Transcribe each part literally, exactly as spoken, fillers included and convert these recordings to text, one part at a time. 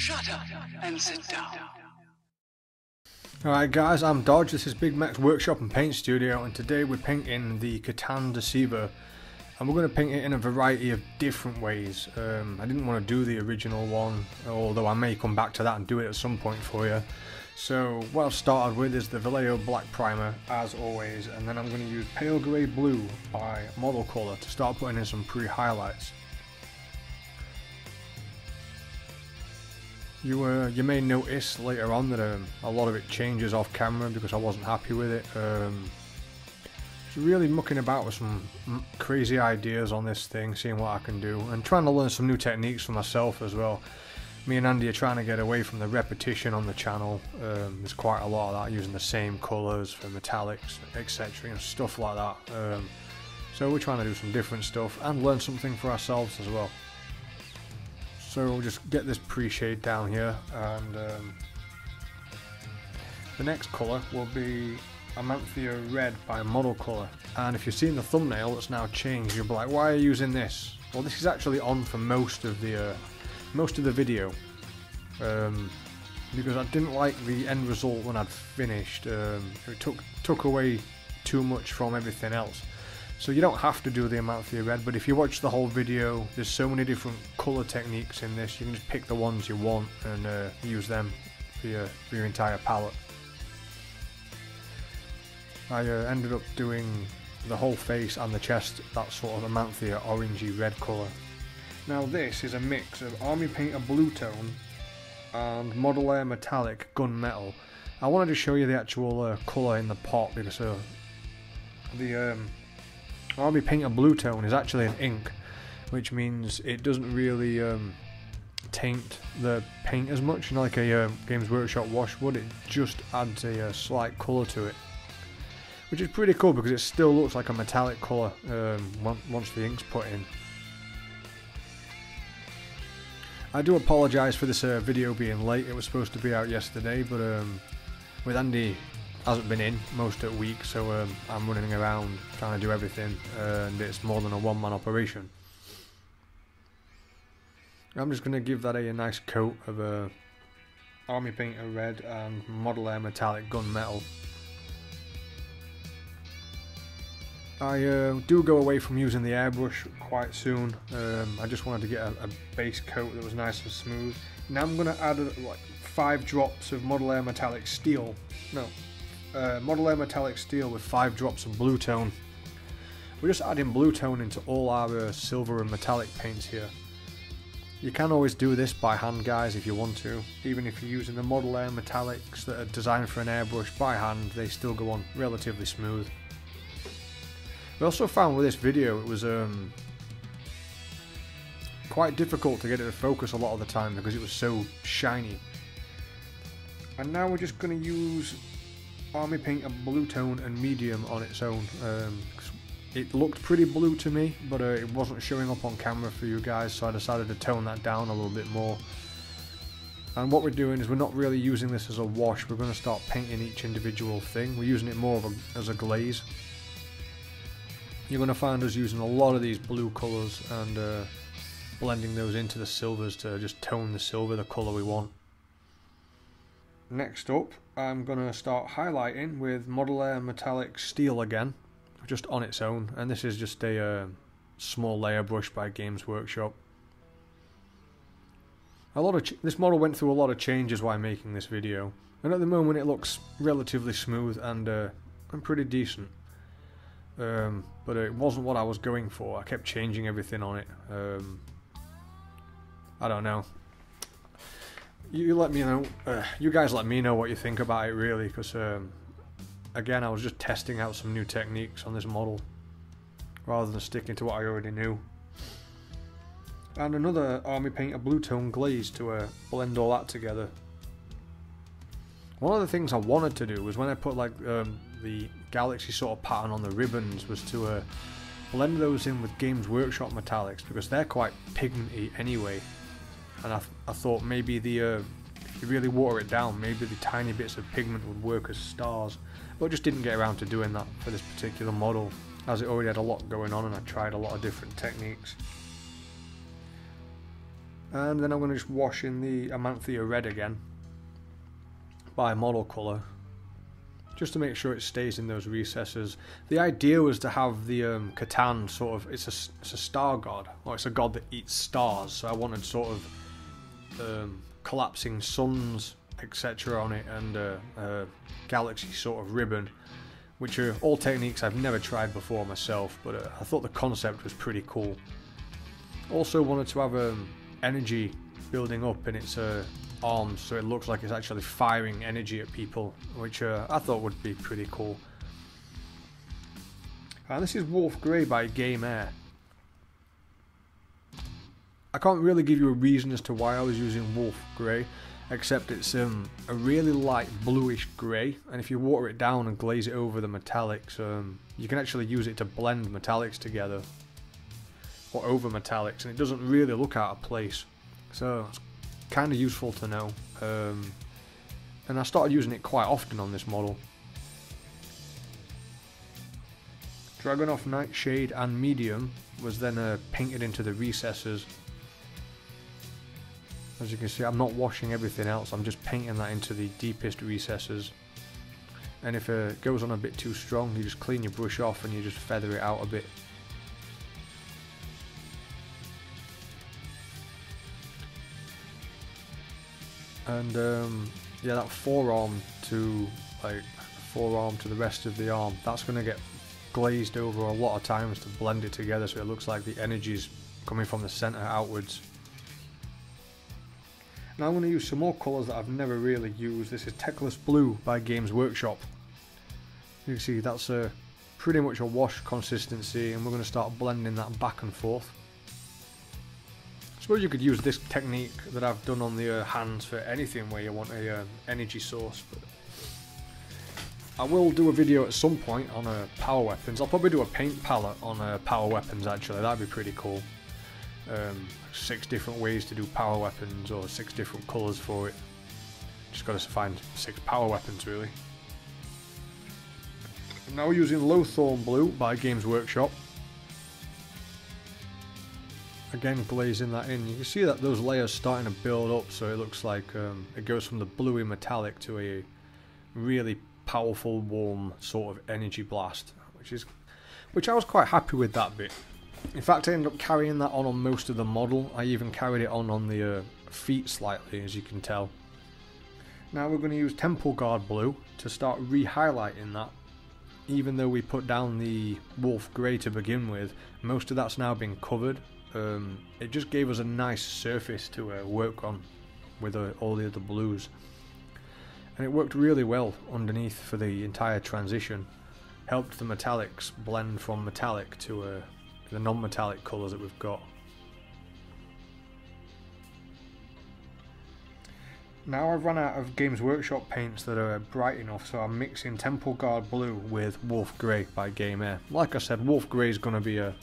Shut up and sit down. Alright guys, I'm Dodge, this is Big Mac's Workshop and Paint Studio, and today we're painting the C'Tan Deceiver, and we're going to paint it in a variety of different ways. Um, I didn't want to do the original one, although I may come back to that and do it at some point for you. So what I've started with is the Vallejo Black Primer, as always, and then I'm going to use Pale Grey Blue by Model Color to start putting in some pre-highlights. You, uh, you may notice later on that um, a lot of it changes off camera because I wasn't happy with it. Um, just really mucking about with some crazy ideas on this thing, seeing what I can do, and trying to learn some new techniques for myself as well. Me and Andy are trying to get away from the repetition on the channel. Um, there's quite a lot of that, using the same colours for metallics, et cetera, and stuff like that. Um, so we're trying to do some different stuff and learn something for ourselves as well. So we'll just get this pre-shade down here, and um, the next colour will be Amantha Red by Model Color. And if you've seen the thumbnail that's now changed, you'll be like, why are you using this? Well, this is actually on for most of the uh, most of the video, um, because I didn't like the end result when I'd finished. Um, it took took away too much from everything else. So you don't have to do the Amantha Red, but if you watch the whole video, there's so many different colour techniques in this, you can just pick the ones you want and uh, use them for your, for your entire palette. I uh, ended up doing the whole face and the chest, that sort of Amantha orangey red colour. Now this is a mix of Army Painter Blue Tone and Model Air Metallic Gunmetal. I wanted to show you the actual uh, colour in the pot because uh, the... Um, Army Painter Blue Tone is actually an ink, which means it doesn't really um, taint the paint as much, you know, like a uh, Games Workshop wash would. It just adds a, a slight colour to it, which is pretty cool because it still looks like a metallic colour um, once the ink's put in. I do apologise for this uh, video being late. It was supposed to be out yesterday, but um, with Andy hasn't been in most of the week, so um, I'm running around trying to do everything, uh, and it's more than a one-man operation. I'm just going to give that a, a nice coat of uh, Army Painter Red and Model Air Metallic Gunmetal. I uh, do go away from using the airbrush quite soon. um, I just wanted to get a, a base coat that was nice and smooth. Now I'm going to add a, like five drops of Model Air Metallic Steel, no, Uh, Model Air Metallic Steel with five drops of Blue Tone. We're just adding Blue Tone into all our uh, silver and metallic paints here. You can always do this by hand, guys, if you want to. Even if you're using the Model Air Metallics that are designed for an airbrush by hand, they still go on relatively smooth. We also found with this video it was um, quite difficult to get it to focus a lot of the time because it was so shiny. And now we're just going to use Army Painter Blue Tone and Medium on its own. Um, it looked pretty blue to me, but uh, it wasn't showing up on camera for you guys, so I decided to tone that down a little bit more. And what we're doing is we're not really using this as a wash. We're going to start painting each individual thing. We're using it more of a, as a glaze. You're going to find us using a lot of these blue colours and uh, blending those into the silvers to just tone the silver the colour we want. Next up, I'm going to start highlighting with Model Air Metallic Steel again, just on its own, and this is just a uh, small layer brush by Games Workshop. A lot of ch this model went through a lot of changes while making this video, and at the moment it looks relatively smooth and, uh, and pretty decent. Um, but it wasn't what I was going for. I kept changing everything on it. Um, I don't know. You let me know. Uh, you guys let me know what you think about it, really, because um, again, I was just testing out some new techniques on this model rather than sticking to what I already knew. And another Army Painter Blue Tone glaze to uh, blend all that together. One of the things I wanted to do was when I put like um, the galaxy sort of pattern on the ribbons was to uh, blend those in with Games Workshop metallics because they're quite pigmenty anyway. And I, th I thought maybe the, uh, if you really water it down, maybe the tiny bits of pigment would work as stars. But I just didn't get around to doing that for this particular model, as it already had a lot going on and I tried a lot of different techniques. And then I'm going to just wash in the Amantha Red again by Model Color, just to make sure it stays in those recesses. The idea was to have the um, C'Tan sort of, it's a, it's a star god, or it's a god that eats stars, so I wanted sort of um, collapsing suns, et cetera on it, and a, a galaxy sort of ribbon, which are all techniques I've never tried before myself, but uh, I thought the concept was pretty cool. Also wanted to have um, energy building up in its uh, arms, so it looks like it's actually firing energy at people, which uh, I thought would be pretty cool. And this is Wolf Grey by Game Air. I can't really give you a reason as to why I was using Wolf Grey, except it's um, a really light bluish grey, and if you water it down and glaze it over the metallics, um, you can actually use it to blend metallics together, or over metallics, and it doesn't really look out of place, so it's kind of useful to know. Um, and I started using it quite often on this model. Dragonoff Nightshade and Medium was then uh, painted into the recesses. As you can see, I'm not washing everything else, I'm just painting that into the deepest recesses. And if uh, it goes on a bit too strong, you just clean your brush off and you just feather it out a bit. And um, yeah, that forearm to like forearm to the rest of the arm, that's going to get glazed over a lot of times to blend it together, so it looks like the energy's coming from the centre outwards. Now I'm going to use some more colours that I've never really used. This is Teclis Blue by Games Workshop. You can see that's a, pretty much a wash consistency, and we're going to start blending that back and forth. I suppose you could use this technique that I've done on the uh, hands for anything where you want a um, energy source. But I will do a video at some point on uh, power weapons. I'll probably do a paint palette on uh, power weapons actually, that'd be pretty cool. Um, six different ways to do power weapons, or six different colours for it. Just got to find six power weapons really. Now we're using Lothern Blue by Games Workshop. Again, glazing that in. You can see that those layers starting to build up, so it looks like um, it goes from the bluey metallic to a really powerful, warm sort of energy blast, which is, which I was quite happy with that bit. In fact, I ended up carrying that on on most of the model. I even carried it on on the uh, feet slightly, as you can tell. Now we're going to use Temple Guard Blue to start re-highlighting that. Even though we put down the Wolf Grey to begin with, most of that's now been covered. Um, it just gave us a nice surface to uh, work on with uh, all the other blues. And it worked really well underneath for the entire transition. Helped the metallics blend from metallic to... Uh, the non-metallic colours that we've got. Now I've run out of Games Workshop paints that are bright enough, so I'm mixing Temple Guard Blue with Wolf Grey by Game Air. Like I said, Wolf Grey is going to be a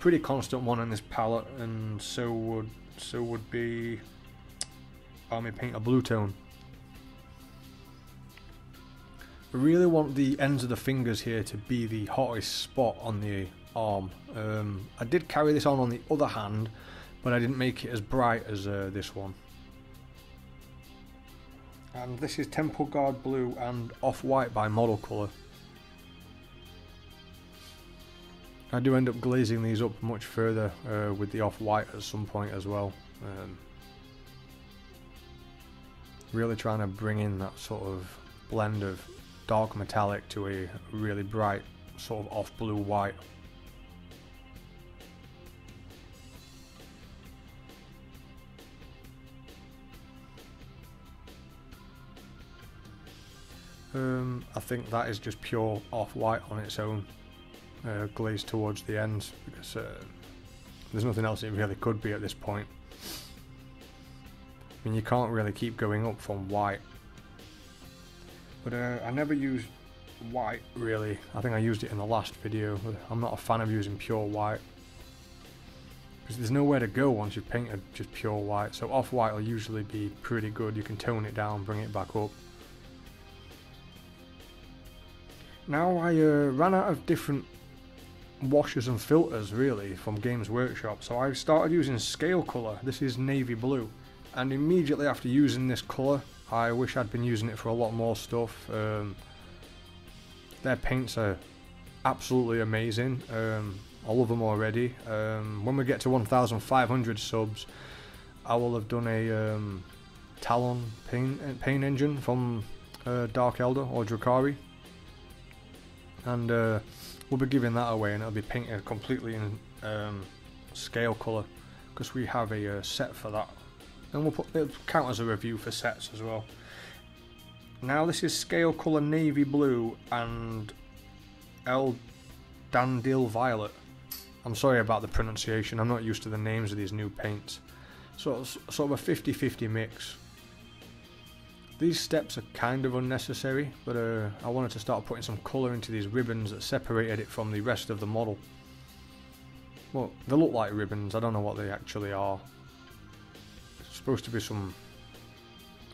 pretty constant one in this palette, and so would so would be Army Painter Blue Tone. I really want the ends of the fingers here to be the hottest spot on the arm. Um, I did carry this on on the other hand, but I didn't make it as bright as uh, this one. And this is Temple Guard Blue and Off-White by Model Color. I do end up glazing these up much further uh, with the Off-White at some point as well. Um, really trying to bring in that sort of blend of dark metallic to a really bright sort of off-blue-white. Um, I think that is just pure off-white on its own, uh, glazed towards the ends, because uh, there's nothing else it really could be at this point. I mean, you can't really keep going up from white. But uh, I never used white, really. I think I used it in the last video. I'm not a fan of using pure white, because there's nowhere to go once you've painted just pure white. So off-white will usually be pretty good. You can tone it down, bring it back up. Now I uh, ran out of different washes and filters really from Games Workshop, so I started using Scale Colour. This is navy blue, and immediately after using this colour, I wish I'd been using it for a lot more stuff. Um, their paints are absolutely amazing. Um, I love them already. Um, when we get to one thousand five hundred subs, I will have done a um, Talon paint, paint engine from uh, Dark Elder or Drakhari, and uh, we'll be giving that away, and it'll be painted completely in um, Scale Colour because we have a uh, set for that, and we'll put it'll count as a review for sets as well. Now this is Scale Colour navy blue and Eldandil Violet. I'm sorry about the pronunciation, I'm not used to the names of these new paints. So it's sort of a fifty fifty mix. These steps are kind of unnecessary, but uh, I wanted to start putting some colour into these ribbons that separated it from the rest of the model. Well, they look like ribbons, I don't know what they actually are. It's supposed to be some...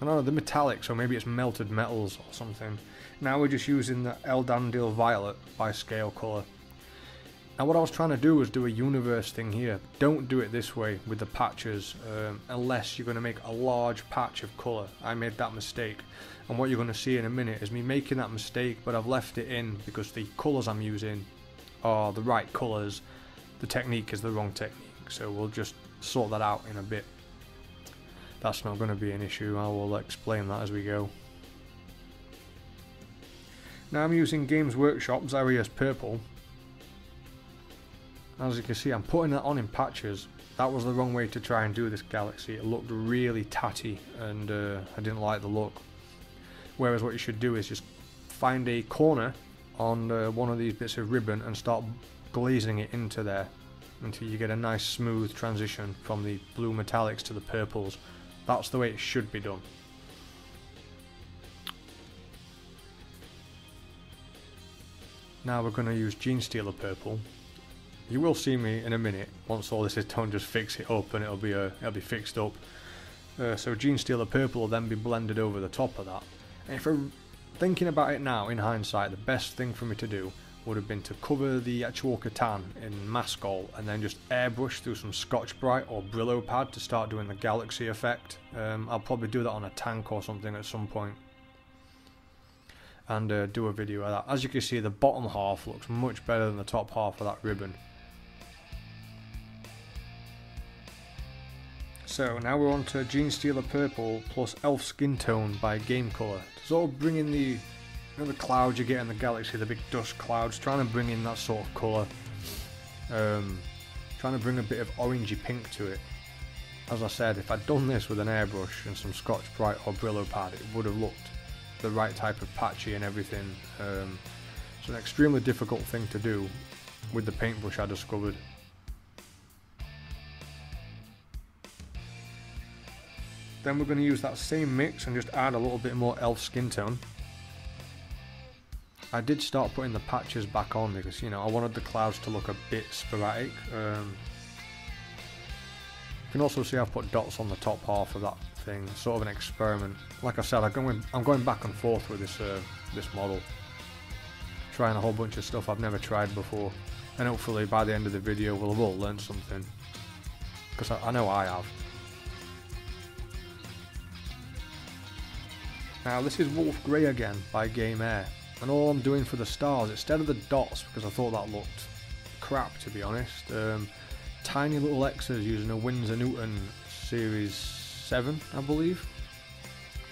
I don't know, they're metallic, so maybe it's melted metals or something. Now we're just using the Eldandil Violet by Scale Colour. Now what I was trying to do was do a universe thing here. Don't do it this way with the patches, um, unless you're going to make a large patch of colour. I made that mistake, and what you're going to see in a minute is me making that mistake, but I've left it in because the colours I'm using are the right colours. The technique is the wrong technique, so we'll just sort that out in a bit. That's not going to be an issue, I will explain that as we go. Now I'm using Games Workshop's Xereus Purple. As you can see, I'm putting that on in patches. That was the wrong way to try and do this galaxy. It looked really tatty, and uh, I didn't like the look. Whereas what you should do is just find a corner on uh, one of these bits of ribbon and start glazing it into there until you get a nice smooth transition from the blue metallics to the purples. That's the way it should be done. Now we're going to use Genestealer Purple. You will see me in a minute once all this is done. Just fix it up, and it'll be uh, it'll be fixed up. Uh, so Genestealer Purple will then be blended over the top of that. And if I'm thinking about it now, in hindsight, the best thing for me to do would have been to cover the actual C'Tan in Mascol and then just airbrush through some Scotch-Brite or Brillo pad to start doing the galaxy effect. Um, I'll probably do that on a tank or something at some point, and uh, do a video of that. As you can see, the bottom half looks much better than the top half of that ribbon. So now we're on to Genestealer Purple plus Elf Skin Tone by Game Color. To sort of bring in the, you know, the clouds you get in the galaxy, the big dust clouds, trying to bring in that sort of colour. Um, trying to bring a bit of orangey pink to it. As I said, if I'd done this with an airbrush and some Scotch-Brite or Brillo pad, it would have looked the right type of patchy and everything. Um, it's an extremely difficult thing to do with the paintbrush, I discovered. Then we're going to use that same mix and just add a little bit more Elf Skin Tone. I did start putting the patches back on because, you know, I wanted the clouds to look a bit sporadic. Um, you can also see I've put dots on the top half of that thing, sort of an experiment. Like I said, I'm going, I'm going back and forth with this, uh, this model. Trying a whole bunch of stuff I've never tried before, and hopefully by the end of the video we'll have all learned something. Because I, I know I have. Now this is Wolf Grey again by Game Air, and all I'm doing for the stars instead of the dots, because I thought that looked crap to be honest, um, tiny little X's using a Windsor Newton series seven I believe,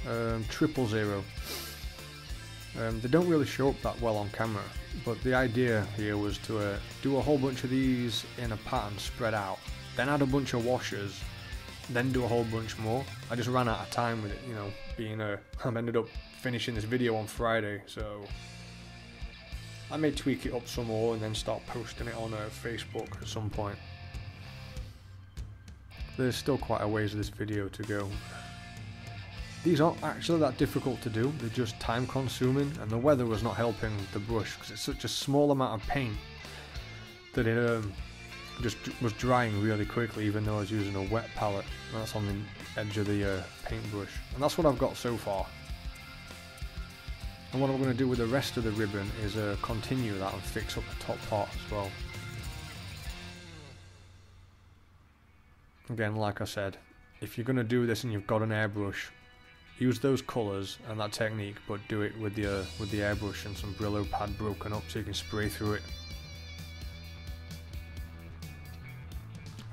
um, triple zero. Um, they don't really show up that well on camera, but the idea here was to uh, do a whole bunch of these in a pattern spread out, then add a bunch of washers, then do a whole bunch more. I just ran out of time with it, you know, being a, I've ended up finishing this video on Friday, so I may tweak it up some more and then start posting it on uh, Facebook at some point. There's still quite a ways of this video to go. These aren't actually that difficult to do, they're just time consuming, and the weather was not helping the brush because it's such a small amount of paint that it um, just was drying really quickly, even though I was using a wet palette. And that's on the edge of the uh, paintbrush, and that's what I've got so far. And what I'm going to do with the rest of the ribbon is uh, continue that and fix up the top part as well. again, like I said, if you're going to do this and you've got an airbrush, use those colours and that technique, but do it with the, uh, with the airbrush and some Brillo pad broken up so you can spray through it.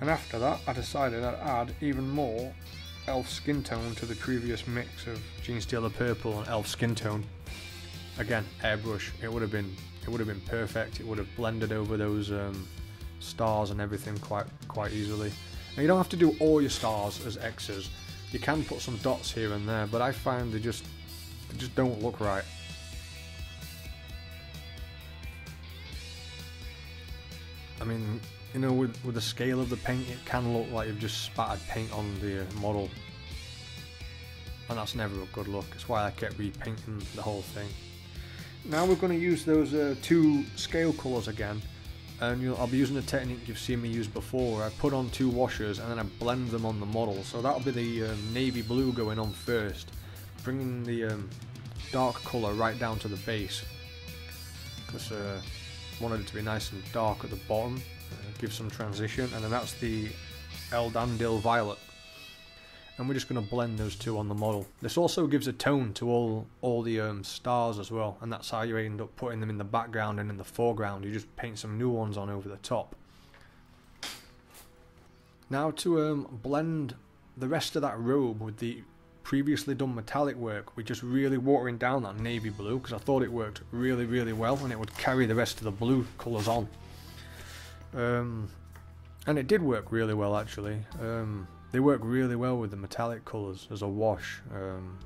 And after that, I decided I'd add even more Elf Skin Tone to the previous mix of Genestealer Purple and Elf Skin Tone. Again, airbrush. It would have been, it would have been perfect. It would have blended over those um, stars and everything quite, quite easily. Now, you don't have to do all your stars as X's. You can put some dots here and there, but I find they just, they just don't look right. I mean, you know, with, with the scale of the paint, it can look like you've just spattered paint on the model. And that's never a good look. That's why I kept repainting the whole thing. Now we're going to use those uh, two scale colours again. And you'll, I'll be using a technique you've seen me use before, where I put on two washers and then I blend them on the model. So that'll be the um, navy blue going on first, bringing the um, dark colour right down to the base. Because uh, I wanted it to be nice and dark at the bottom. Uh, give some transition, and then that's the Eldandil Violet, and we're just going to blend those two on the model. This also gives a tone to all all the um, stars as well, and that's how you end up putting them in the background and in the foreground. You just paint some new ones on over the top. Now to um, blend the rest of that robe with the previously done metallic work, we're just really watering down that navy blue, because I thought it worked really really well and it would carry the rest of the blue colours on. Um, and it did work really well actually. Um, they work really well with the metallic colours as a wash. Um,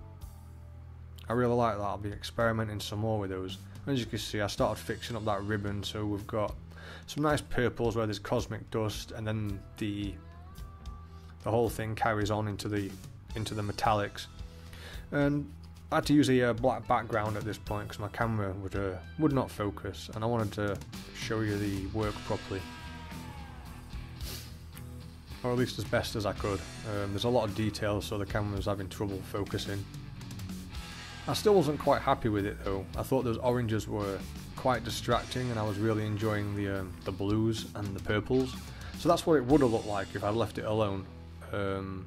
I really like that. I'll be experimenting some more with those. As you can see, I started fixing up that ribbon, so we've got some nice purples where there's cosmic dust, and then the the whole thing carries on into the into the metallics. And I had to use a uh, black background at this point because my camera would uh, would not focus, and I wanted to show you the work properly, or at least as best as I could. Um, there's a lot of detail, so the camera was having trouble focusing. I still wasn't quite happy with it though. I thought those oranges were quite distracting, and I was really enjoying the um, the blues and the purples. So that's what it would have looked like if I left it alone. Um,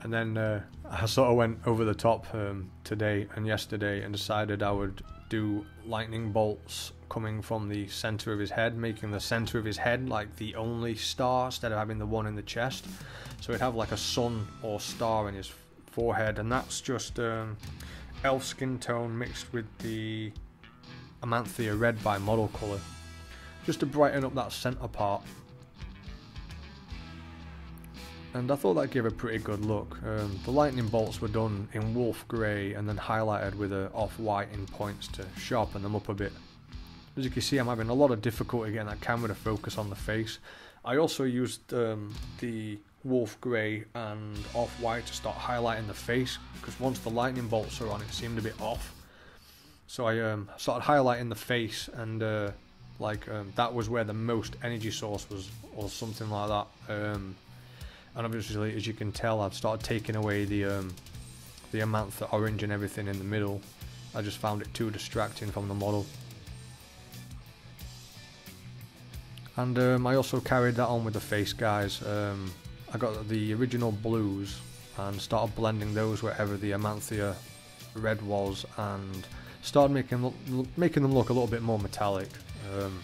And then uh, I sort of went over the top um, today and yesterday, and decided I would do lightning bolts coming from the centre of his head, making the centre of his head like the only star instead of having the one in the chest. So it'd have like a sun or star in his forehead, and that's just um, Elf Skin Tone mixed with the Amantha Red by Model Color, just to brighten up that centre part. And I thought that gave a pretty good look. Um, the lightning bolts were done in Wolf Grey and then highlighted with a off-white in points to sharpen them up a bit. As you can see, I'm having a lot of difficulty getting that camera to focus on the face. I also used um, the Wolf Grey and off-white to start highlighting the face, because once the lightning bolts are on, it seemed a bit off. So I um, started highlighting the face, and uh, like um, that was where the most energy source was, or something like that. Um, And obviously, as you can tell, I've started taking away the um, the Amantha orange and everything in the middle. I just found it too distracting from the model. And um, I also carried that on with the face, guys. Um, I got the original blues and started blending those wherever the Amantha Red was, and started making them look, making them look a little bit more metallic. Um,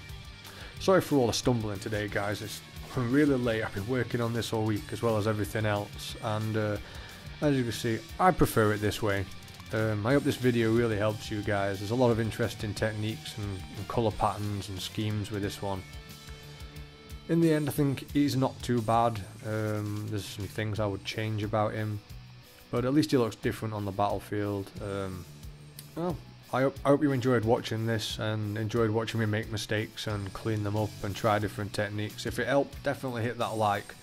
sorry for all the stumbling today, guys. It's I'm really late. I've been working on this all week as well as everything else, and uh, as you can see, I prefer it this way. um, I hope this video really helps you guys. There's a lot of interesting techniques and, and colour patterns and schemes with this one. In the end, I think he's not too bad. Um, there's some things I would change about him, but at least he looks different on the battlefield. Um, well, I hope, I hope you enjoyed watching this, and enjoyed watching me make mistakes and clean them up and try different techniques. If it helped, definitely hit that like,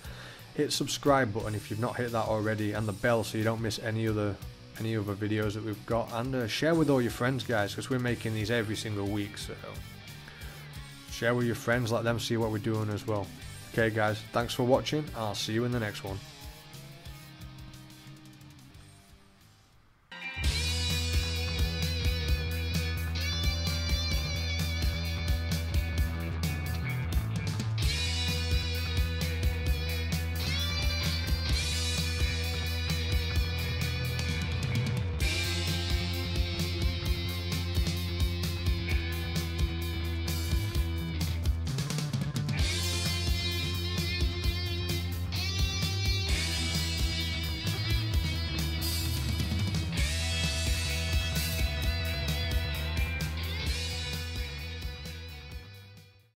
hit subscribe button if you've not hit that already, and the bell so you don't miss any other any other videos that we've got. And uh, share with all your friends, guys, because we're making these every single week, so share with your friends, let them see what we're doing as well. Okay guys, thanks for watching, I'll see you in the next one.